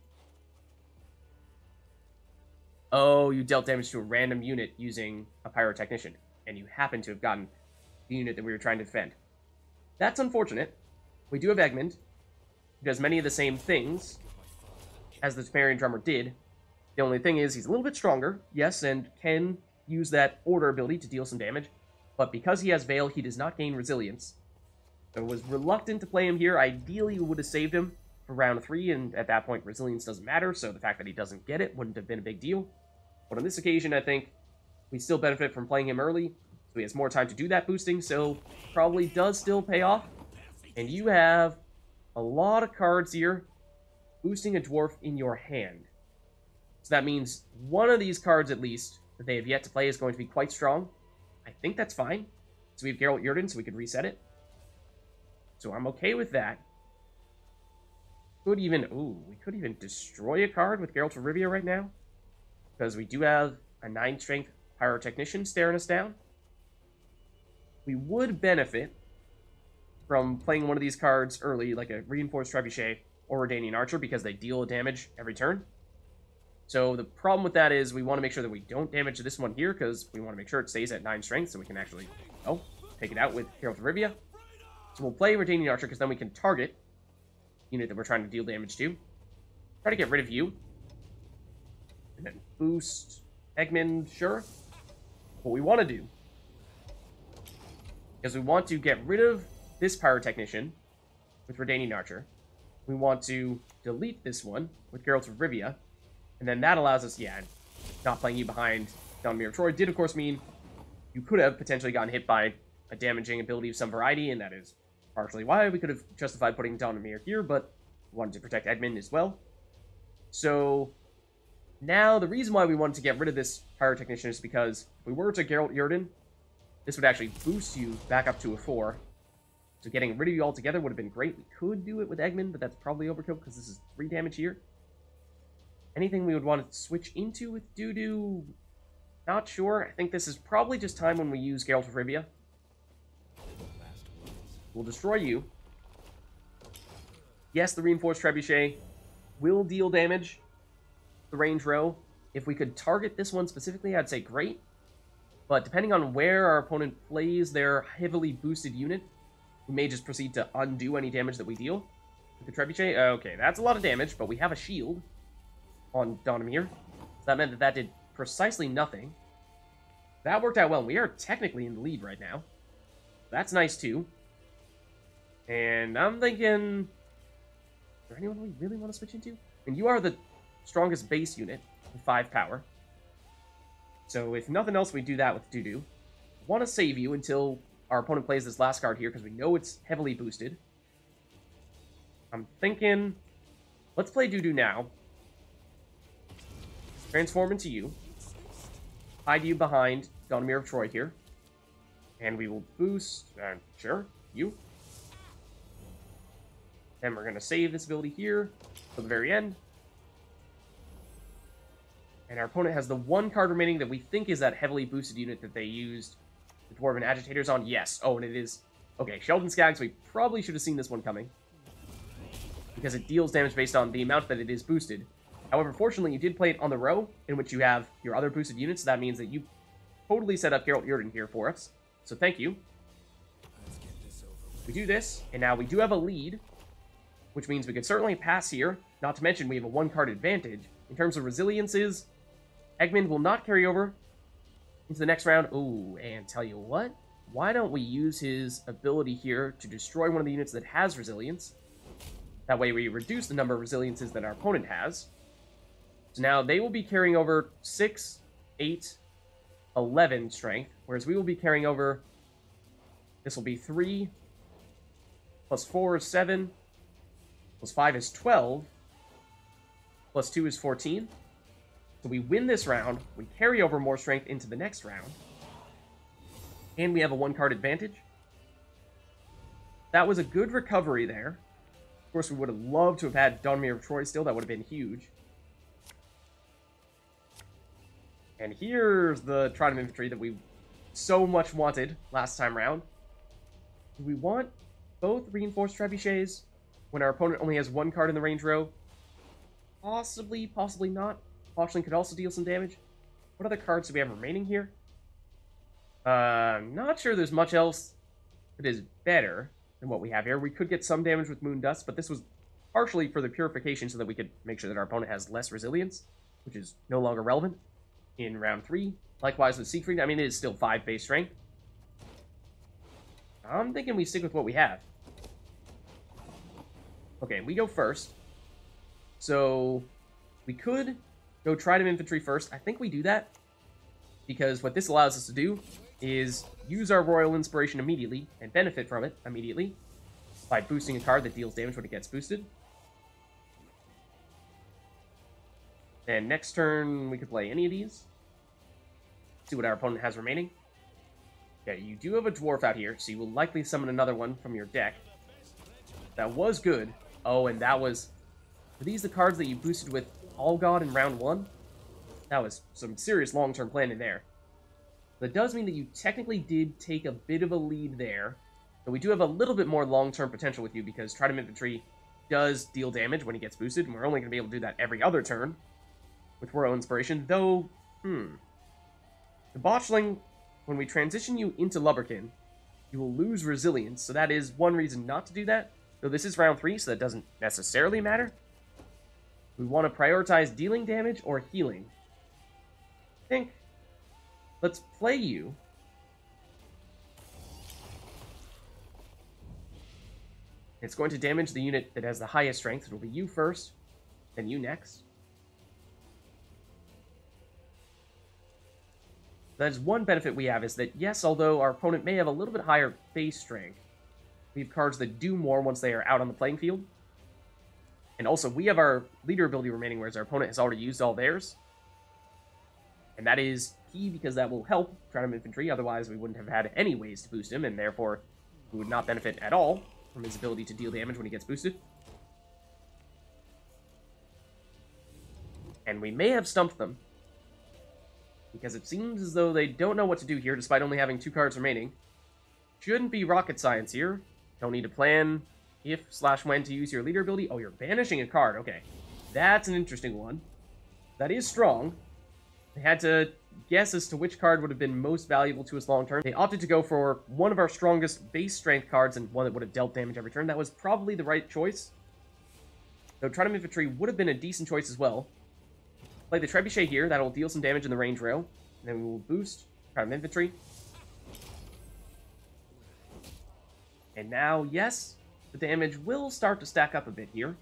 Oh, you dealt damage to a random unit using a Pyrotechnician, and you happen to have gotten the unit that we were trying to defend. That's unfortunate. We do have Egmund, who does many of the same things as the Temerian Drummer did. The only thing is he's a little bit stronger, yes, and can use that order ability to deal some damage. But because he has Veil, he does not gain resilience. So I was reluctant to play him here. Ideally, we would have saved him for round three, and at that point, resilience doesn't matter, so the fact that he doesn't get it wouldn't have been a big deal. But on this occasion, I think we still benefit from playing him early, so he has more time to do that boosting, so probably does still pay off. And you have a lot of cards here boosting a dwarf in your hand. So that means one of these cards, at least, that they have yet to play is going to be quite strong. I think that's fine. So we have Geralt Yrden, so we could reset it. So I'm okay with that. Could even... Ooh, we could even destroy a card with Geralt of Rivia right now. Because we do have a nine strength Pyrotechnician staring us down. We would benefit from playing one of these cards early, like a Reinforced Trebuchet or Redanian Archer, because they deal damage every turn. So the problem with that is we want to make sure that we don't damage this one here, because we want to make sure it stays at nine strength, so we can actually, oh, take it out with Geralt of Rivia. So we'll play Redanian Archer, because then we can target the unit that we're trying to deal damage to. Try to get rid of you. And then boost Egmund, sure. What we want to do is we want to get rid of this Pyrotechnician with Redanian Archer. We want to delete this one with Geralt of Rivia. And then that allows us, yeah, not playing you behind Donimir of Troy did, of course, mean you could have potentially gotten hit by a damaging ability of some variety, and that is partially why we could have justified putting Donimir here, but we wanted to protect Edmund as well. So Now, the reason why we wanted to get rid of this Pyrotechnician is because if we were to Geralt Yrden, this would actually boost you back up to a four. So getting rid of you altogether would have been great. We could do it with Egmund, but that's probably overkill because this is three damage here. Anything we would want to switch into with Dudu? Not sure. I think this is probably just time when we use Geralt of Rivia. We'll destroy you. Yes, the Reinforced Trebuchet will deal damage. The range row. If we could target this one specifically, I'd say great. But depending on where our opponent plays their heavily boosted unit, we may just proceed to undo any damage that we deal with the Trebuchet. Okay, that's a lot of damage, but we have a shield on Donimir. So that meant that that did precisely nothing. That worked out well. We are technically in the lead right now. That's nice, too. And I'm thinking... Is there anyone we really want to switch into? I mean, you are the strongest base unit with five power. So if nothing else, we do that with Dudu. Want to save you until our opponent plays this last card here, because we know it's heavily boosted. I'm thinking... Let's play Dudu now. Transform into you. Hide you behind Donimir of Troy here. And we will boost... Uh, sure, you. And we're going to save this ability here for the very end. And our opponent has the one card remaining that we think is that heavily boosted unit that they used the Dwarven Agitators on. Yes. Oh, and it is... Okay, Sheldon Skaggs, we probably should have seen this one coming. Because it deals damage based on the amount that it is boosted. However, fortunately, you did play it on the row in which you have your other boosted units. So that means that you totally set up Geralt Yrden here for us. So thank you. Let's get this over with. We do this, and now we do have a lead, which means we could certainly pass here. Not to mention, we have a one-card advantage. In terms of resiliences, Egmund will not carry over into the next round. Ooh, and tell you what, why don't we use his ability here to destroy one of the units that has resilience? That way we reduce the number of resiliences that our opponent has. So now they will be carrying over six, eight, eleven strength, whereas we will be carrying over, this will be three, plus four is seven, plus five is twelve, plus two is fourteen. So we win this round, we carry over more strength into the next round, and we have a one-card advantage. That was a good recovery there. Of course, we would have loved to have had Donimir of Troy still. That would have been huge. And here's the Tridam Infantry that we so much wanted last time round. Do we want both Reinforced Trebuchets when our opponent only has one card in the range row? Possibly, possibly not. Botchling could also deal some damage. What other cards do we have remaining here? Uh, I'm not sure there's much else that is better than what we have here. We could get some damage with Moon Dust, but this was partially for the Purification so that we could make sure that our opponent has less resilience, which is no longer relevant in round three. Likewise with Siegfried. I mean, it is still five base strength. I'm thinking we stick with what we have. Okay, we go first. So we could... go Tridam Infantry first. I think we do that, because what this allows us to do is use our Royal Inspiration immediately and benefit from it immediately by boosting a card that deals damage when it gets boosted. And next turn, we could play any of these. See what our opponent has remaining. Okay, you do have a Dwarf out here, so you will likely summon another one from your deck. That was good. Oh, and that was... Were these the cards that you boosted with All God in round one? That was some serious long-term planning there. That does mean that you technically did take a bit of a lead there, but we do have a little bit more long-term potential with you because Tridam Infantry does deal damage when he gets boosted, and we're only going to be able to do that every other turn with Royal Inspiration, though, hmm. The Botchling, when we transition you into Lubberkin, you will lose resilience, so that is one reason not to do that, though this is round three, so that doesn't necessarily matter. We want to prioritize dealing damage or healing. I think... Let's play you. It's going to damage the unit that has the highest strength. It'll be you first, then you next. That is one benefit we have, is that, yes, although our opponent may have a little bit higher base strength, we have cards that do more once they are out on the playing field. And also, we have our leader ability remaining, whereas our opponent has already used all theirs. and that is key because that will help Tridam Infantry. Otherwise, we wouldn't have had any ways to boost him, and therefore we would not benefit at all from his ability to deal damage when he gets boosted. And we may have stumped them, because it seems as though they don't know what to do here, despite only having two cards remaining. Shouldn't be rocket science here. Don't need to plan if slash when to use your leader ability. Oh, you're banishing a card. Okay, that's an interesting one. That is strong. They had to guess as to which card would have been most valuable to us long term. They opted to go for one of our strongest base strength cards and one that would have dealt damage every turn. That was probably the right choice. Though Tridam Infantry would have been a decent choice as well. Play the Trebuchet here. That'll deal some damage in the range rail. And then we will boost Tridam Infantry. And now, yes, the damage will start to stack up a bit here.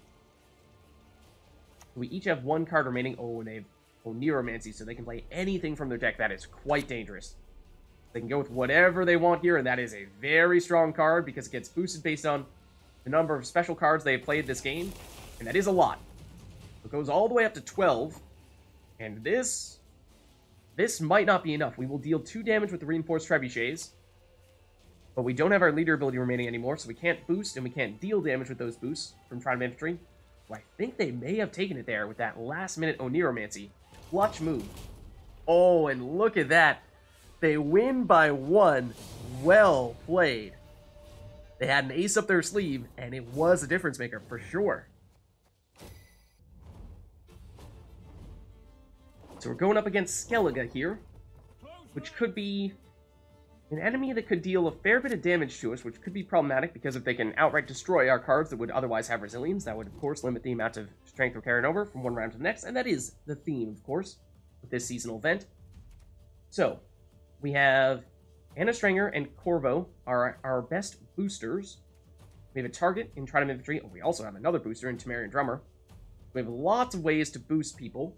We each have one card remaining. Oh, and they have Oneiromancy, so they can play anything from their deck. That is quite dangerous. They can go with whatever they want here, and that is a very strong card because it gets boosted based on the number of special cards they have played this game, and that is a lot. It goes all the way up to twelve, and this, this might not be enough. We will deal two damage with the Reinforced Trebuchets, but we don't have our leader ability remaining anymore, so we can't boost, and we can't deal damage with those boosts from Tridam Infantry. Well, I think they may have taken it there with that last-minute Oneiromancy. Clutch move. Oh, and look at that. They win by one. Well played. They had an ace up their sleeve, and it was a difference maker for sure. So we're going up against Skellige here, which could be an enemy that could deal a fair bit of damage to us, which could be problematic because if they can outright destroy our cards that would otherwise have resilience, that would, of course, limit the amount of strength we're carrying over from one round to the next, and that is the theme, of course, with this seasonal event. So, we have Anna Strenger and Corvo are our best boosters. We have a target in Tridam Infantry, and we also have another booster in Temerian Drummer. We have lots of ways to boost people,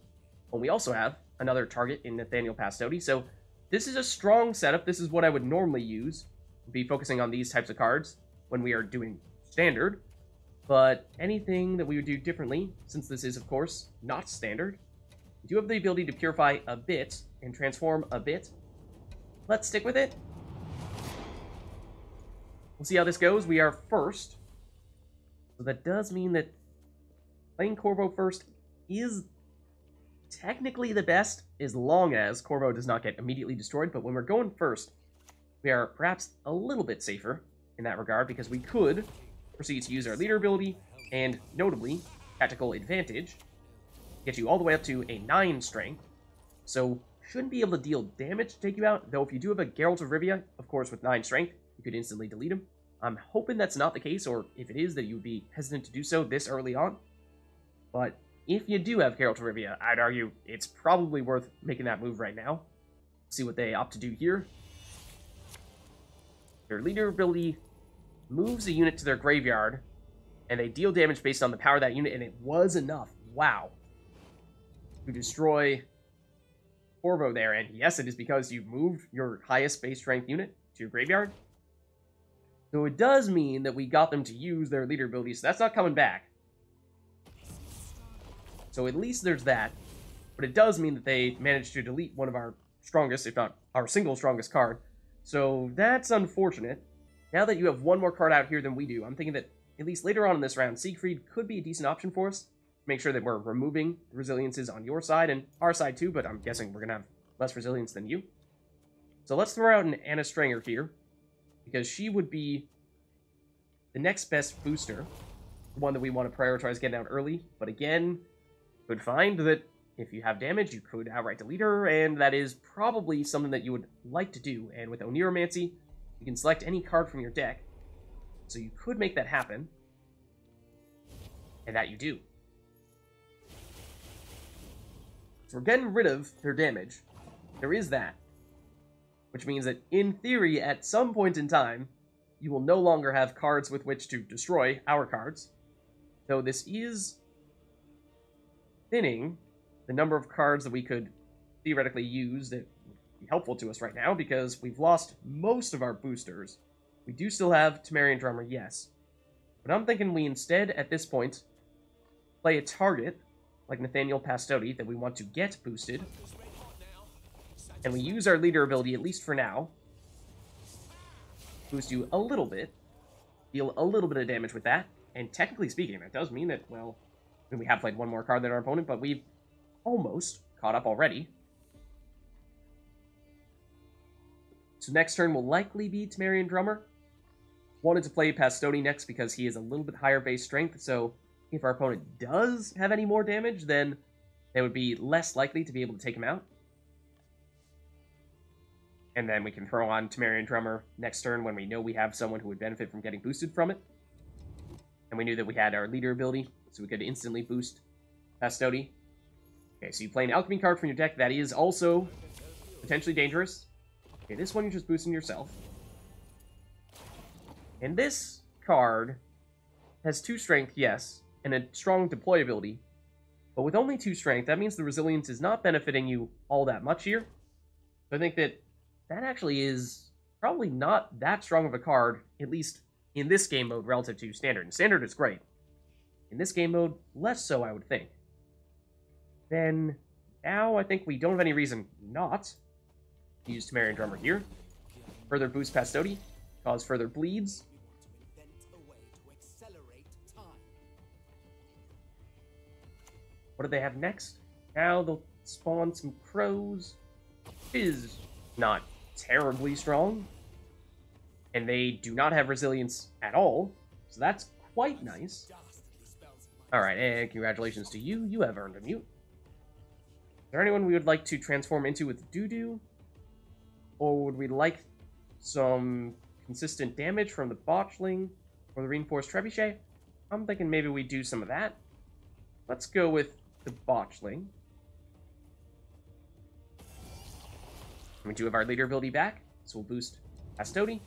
and we also have another target in Nathaniel Pastodi, so this is a strong setup. This is what I would normally use. Be focusing on these types of cards when we are doing standard. But anything that we would do differently, since this is, of course, not standard. We do have the ability to purify a bit and transform a bit. Let's stick with it. We'll see how this goes. We are first. So that does mean that playing Corvo first is technically the best, as long as Corvo does not get immediately destroyed, but when we're going first, we are perhaps a little bit safer in that regard, because we could proceed to use our leader ability, and notably, Tactical Advantage, get you all the way up to a nine strength, so shouldn't be able to deal damage to take you out, though if you do have a Geralt of Rivia, of course with nine strength, you could instantly delete him. I'm hoping that's not the case, or if it is, that you would be hesitant to do so this early on, but if you do have Geralt of Rivia, I'd argue it's probably worth making that move right now. See what they opt to do here. Their leader ability moves a unit to their graveyard, and they deal damage based on the power of that unit, and it was enough. Wow. To destroy Corvo there, and yes, it is because you moved your highest base strength unit to your graveyard. So it does mean that we got them to use their leader ability, so that's not coming back. So at least there's that, but it does mean that they managed to delete one of our strongest, if not our single strongest card. So that's unfortunate. Now that you have one more card out here than we do, I'm thinking that at least later on in this round, Siegfried could be a decent option for us. Make sure that we're removing the resiliences on your side and our side too, but I'm guessing we're going to have less resilience than you. So let's throw out an Anna Strenger here, because she would be the next best booster, the one that we want to prioritize getting out early, but again, could find that if you have damage, you could outright delete her, and that is probably something that you would like to do. And with Oneiromancy, you can select any card from your deck, so you could make that happen, and that you do. So we're getting rid of their damage. There is that, which means that in theory, at some point in time, you will no longer have cards with which to destroy our cards, though this is thinning the number of cards that we could theoretically use that would be helpful to us right now, because we've lost most of our boosters. We do still have Temerian Drummer, yes. But I'm thinking we instead, at this point, play a target, like Nathaniel Pastodi, that we want to get boosted. and we use our leader ability, at least for now. Boost you a little bit, deal a little bit of damage with that, and technically speaking, that does mean that, well, I mean, we have played one more card than our opponent, but we've almost caught up already. So next turn will likely be Temerian Drummer. Wanted to play Pastodi next because he is a little bit higher base strength, so if our opponent does have any more damage, then they would be less likely to be able to take him out. And then we can throw on Temerian Drummer next turn when we know we have someone who would benefit from getting boosted from it. And we knew that we had our leader ability, so we could instantly boost Pastodi. Okay, so you play an Alchemy card from your deck that is also potentially dangerous. Okay, this one you're just boosting yourself. And this card has two strength, yes, and a strong deployability. But with only two strength, that means the resilience is not benefiting you all that much here. So I think that that actually is probably not that strong of a card, at least in this game mode relative to standard. And standard is great. In this game mode, less so, I would think. Then now I think we don't have any reason not to use Temerian Drummer here. Further boost Pastodi, cause further bleeds. What do they have next? Now they'll spawn some crows. Fizz, not terribly strong. And they do not have resilience at all, so that's quite nice. Alright, and congratulations to you. You have earned a mute. Is there anyone we would like to transform into with Dudu? Or would we like some consistent damage from the Botchling or the Reinforced Trebuchet? I'm thinking maybe we do some of that. Let's go with the Botchling. We do have our leader ability back, so we'll boost Pastodi.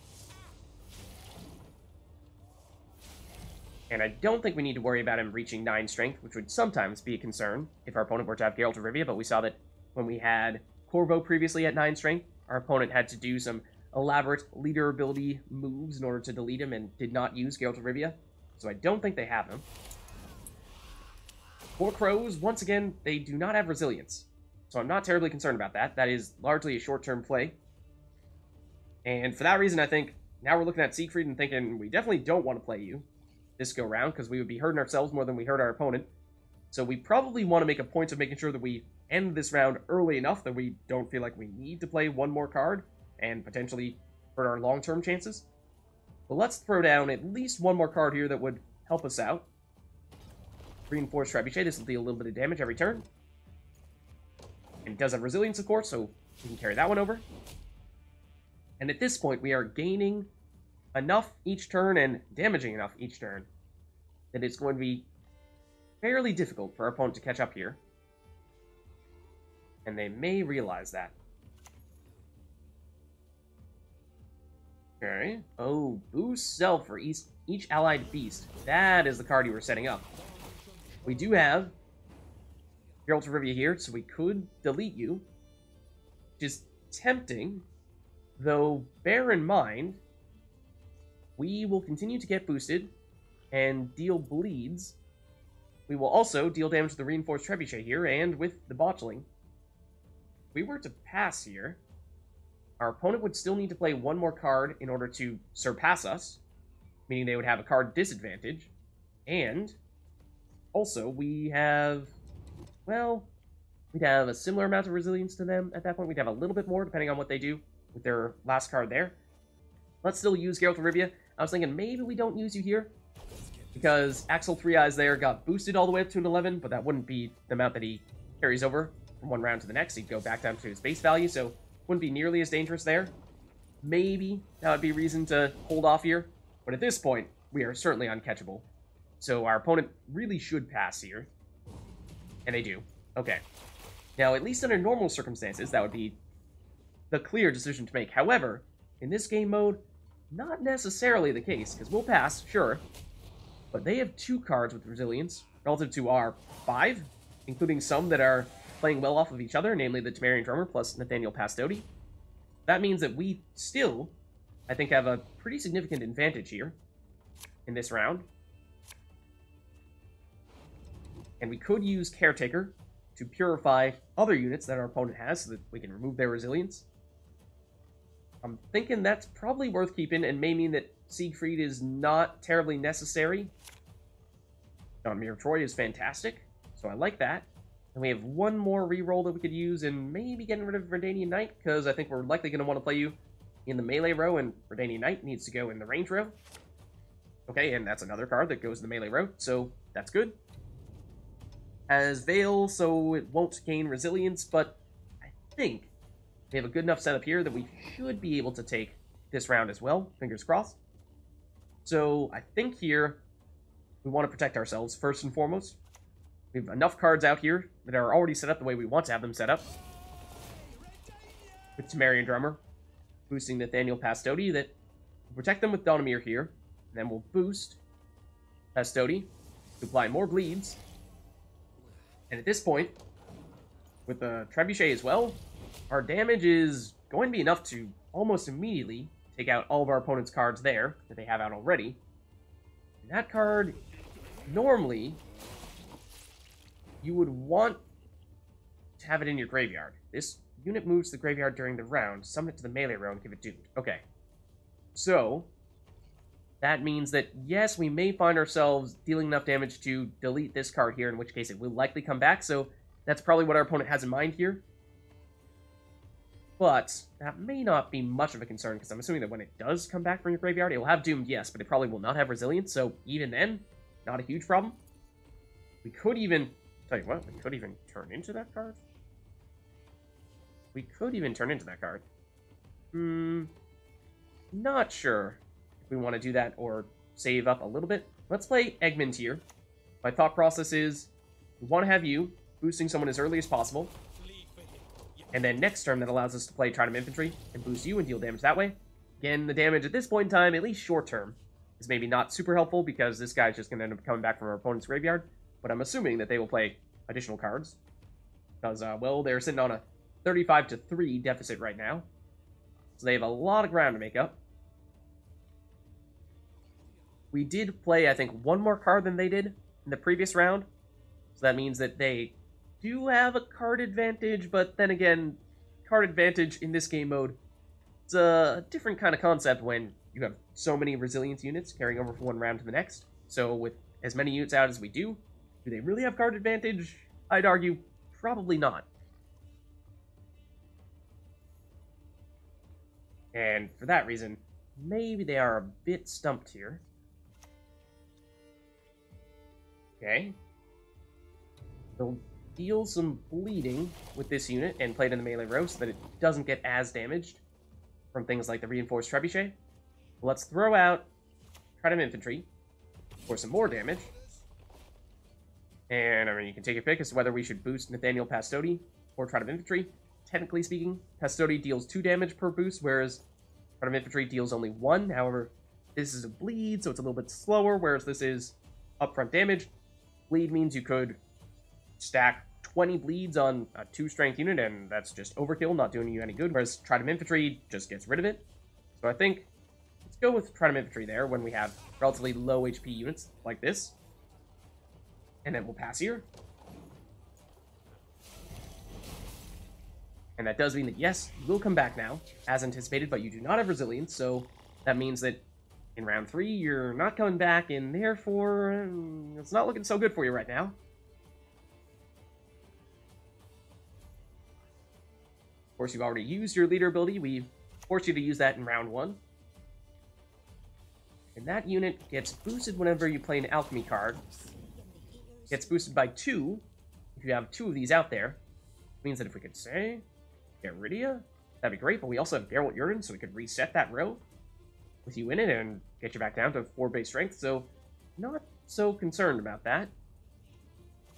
And I don't think we need to worry about him reaching nine strength, which would sometimes be a concern if our opponent were to have Geralt of Rivia, but we saw that when we had Corvo previously at nine strength, our opponent had to do some elaborate leader ability moves in order to delete him and did not use Geralt of Rivia, so I don't think they have him. Four crows, once again, they do not have resilience, so I'm not terribly concerned about that. That is largely a short-term play. And for that reason, I think now we're looking at Siegfried and thinking, we definitely don't want to play you this go round, because we would be hurting ourselves more than we hurt our opponent. So we probably want to make a point of making sure that we end this round early enough that we don't feel like we need to play one more card and potentially hurt our long-term chances. But let's throw down at least one more card here that would help us out. Reinforced Trebuchet, this will deal a little bit of damage every turn. And it does have resilience, of course, so we can carry that one over. And at this point, we are gaining enough each turn and damaging enough each turn that it's going to be fairly difficult for our opponent to catch up here. And they may realize that. Okay. Oh, boost self for each, each allied beast. That is the card you were setting up. We do have Geralt of Rivia here, so we could delete you. Which is tempting, though bear in mind, we will continue to get boosted and deal bleeds. We will also deal damage to the Reinforced Trebuchet here and with the Botchling. If we were to pass here, our opponent would still need to play one more card in order to surpass us, meaning they would have a card disadvantage, and also, we have, well, we'd have a similar amount of resilience to them at that point. We'd have a little bit more, depending on what they do with their last card there. Let's still use Geralt of Rivia. I was thinking maybe we don't use you here, because Axel Three Eyes there got boosted all the way up to an eleven, but that wouldn't be the amount that he carries over from one round to the next. He'd go back down to his base value, so wouldn't be nearly as dangerous there. Maybe that would be reason to hold off here, but at this point, we are certainly uncatchable. So our opponent really should pass here. And they do. Okay. Now, at least under normal circumstances, that would be the clear decision to make. However, in this game mode, not necessarily the case, because we'll pass, sure. But they have two cards with resilience relative to our five, including some that are playing well off of each other, namely the Temerian Drummer plus Nathaniel Pastodi. That means that we still, I think, have a pretty significant advantage here in this round. And we could use Caretaker to purify other units that our opponent has so that we can remove their resilience. I'm thinking that's probably worth keeping and may mean that Siegfried is not terribly necessary. Donimir of Troy is fantastic, so I like that. And we have one more reroll that we could use and maybe getting rid of Redanian Knight because I think we're likely going to want to play you in the melee row and Redanian Knight needs to go in the range row. Okay, and that's another card that goes in the melee row, so that's good. Has Veil, so it won't gain resilience, but I think we have a good enough setup here that we should be able to take this round as well. Fingers crossed. So I think here we want to protect ourselves first and foremost. We have enough cards out here that are already set up the way we want to have them set up. With Temerian Drummer boosting Nathaniel Pastodi, that we'll protect them with Donimir here. And then we'll boost Pastodi to apply more bleeds. And at this point, with the Trebuchet as well, our damage is going to be enough to almost immediately take out all of our opponent's cards there that they have out already. And that card, normally, you would want to have it in your graveyard. This unit moves to the graveyard during the round, summon it to the melee row, and give it duped. Okay. So, that means that, yes, we may find ourselves dealing enough damage to delete this card here, in which case it will likely come back, so that's probably what our opponent has in mind here. But that may not be much of a concern, because I'm assuming that when it does come back from your graveyard, it will have Doomed, yes, but it probably will not have Resilience, so even then, not a huge problem. We could even... Tell you what, we could even turn into that card. We could even turn into that card. Hmm... Not sure. We want to do that or save up a little bit. Let's play Egmund here. My thought process is we want to have you boosting someone as early as possible. And then next turn that allows us to play Tridam Infantry and boost you and deal damage that way. Again, the damage at this point in time, at least short term, is maybe not super helpful because this guy's just going to end up coming back from our opponent's graveyard. But I'm assuming that they will play additional cards. Because, uh, well, they're sitting on a thirty-five to three deficit right now. So they have a lot of ground to make up. We did play, I think, one more card than they did in the previous round. So that means that they do have a card advantage, but then again, card advantage in this game mode, it's a different kind of concept when you have so many resilience units carrying over from one round to the next. So with as many units out as we do, do they really have card advantage? I'd argue probably not. And for that reason, maybe they are a bit stumped here. Okay. They'll deal some bleeding with this unit and play it in the melee row so that it doesn't get as damaged from things like the Reinforced Trebuchet. Let's throw out Tridam Infantry for some more damage. And, I mean, you can take a pick as to whether we should boost Nathaniel Pastodi or Tridam Infantry. Technically speaking, Pastodi deals two damage per boost, whereas Tridam Infantry deals only one. However, this is a bleed, so it's a little bit slower, whereas this is upfront damage. Bleed means you could stack twenty bleeds on a two-strength unit, and that's just overkill, not doing you any good, whereas Tridam Infantry just gets rid of it. So I think let's go with Tridam Infantry there when we have relatively low H P units like this. And then we'll pass here. And that does mean that, yes, you will come back now, as anticipated, but you do not have resilience, so that means that in round three, you're not coming back, and therefore, it's not looking so good for you right now. Of course, you've already used your leader ability. We forced you to use that in round one. And that unit gets boosted whenever you play an alchemy card. Gets boosted by two. If you have two of these out there, it means that if we could say, get rid of you, that'd be great, but we also have Geralt Yrden, so we could reset that row with you in it and get you back down to four base strength, so not so concerned about that.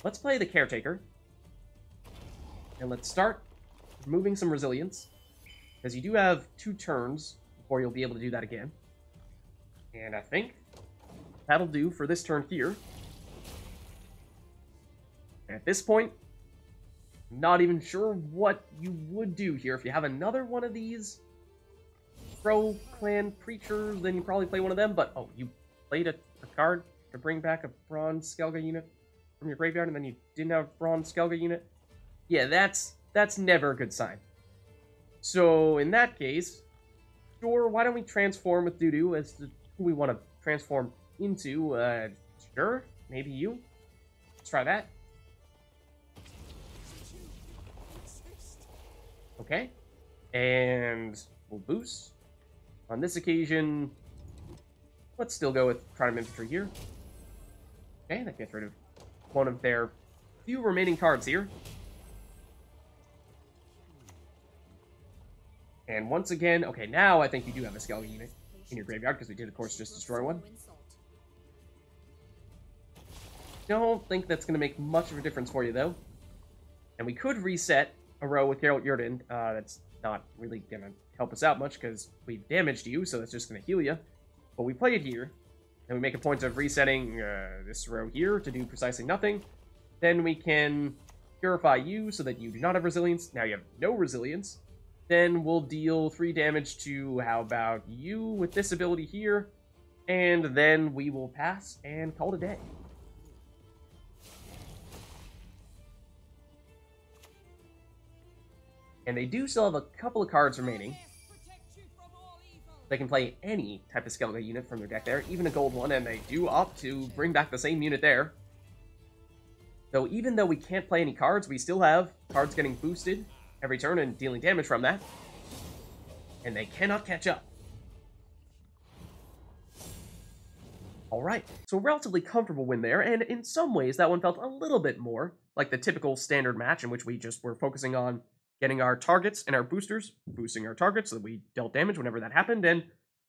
Let's play the Caretaker. And let's start removing some resilience, because you do have two turns before you'll be able to do that again. And I think that'll do for this turn here. And at this point, I'm not even sure what you would do here. If you have another one of these Pro clan preachers, then you probably play one of them, but oh, you played a, a card to bring back a bronze Skelga unit from your graveyard, and then you didn't have a bronze Skelga unit. yeah, that's that's never a good sign. So in that case, sure, why don't we transform with Dudu as to who we want to transform into? Uh, sure, maybe you. Let's try that. Okay, and we'll boost. On this occasion, let's still go with Tridam Infantry here. Okay, that gets rid of one of their few remaining cards here. And once again, okay, now I think you do have a skeleton unit in your graveyard, because we did, of course, just destroy one. Don't think that's going to make much of a difference for you, though. And we could reset a row with Geralt Yrden. Uh, that's not really going to help us out much, because we've damaged you, so it's just going to heal you. But we play it here, and we make a point of resetting uh, this row here to do precisely nothing. Then we can purify you so that you do not have resilience. Now you have no resilience. Then we'll deal three damage to, how about you, with this ability here. And then we will pass and call it a day. And they do still have a couple of cards remaining. They can play any type of skeletal unit from their deck there, even a gold one, and they do opt to bring back the same unit there. Though even though we can't play any cards, we still have cards getting boosted every turn and dealing damage from that. And they cannot catch up. Alright, so a relatively comfortable win there, and in some ways that one felt a little bit more like the typical standard match in which we just were focusing on getting our targets and our boosters, boosting our targets so that we dealt damage whenever that happened, and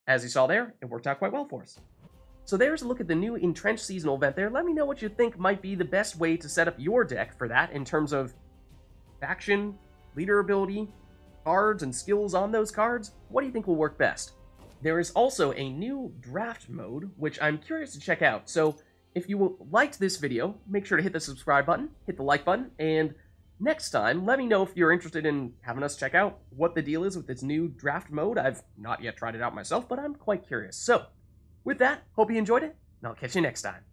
as you saw there, it worked out quite well for us. So there's a look at the new Entrench Seasonal event there. Let me know what you think might be the best way to set up your deck for that in terms of faction, leader ability, cards, and skills on those cards. What do you think will work best? There is also a new draft mode, which I'm curious to check out. So if you liked this video, make sure to hit the subscribe button, hit the like button, and next time, let me know if you're interested in having us check out what the deal is with this new draft mode. I've not yet tried it out myself, but I'm quite curious. So with that, hope you enjoyed it, and I'll catch you next time.